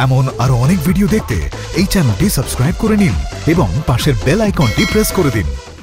एमन आरो अनेक भिडियो देखते चैनलटी सबस्क्राइब करे निन एवं पाशेर बेल आइकनटी प्रेस करे दिन।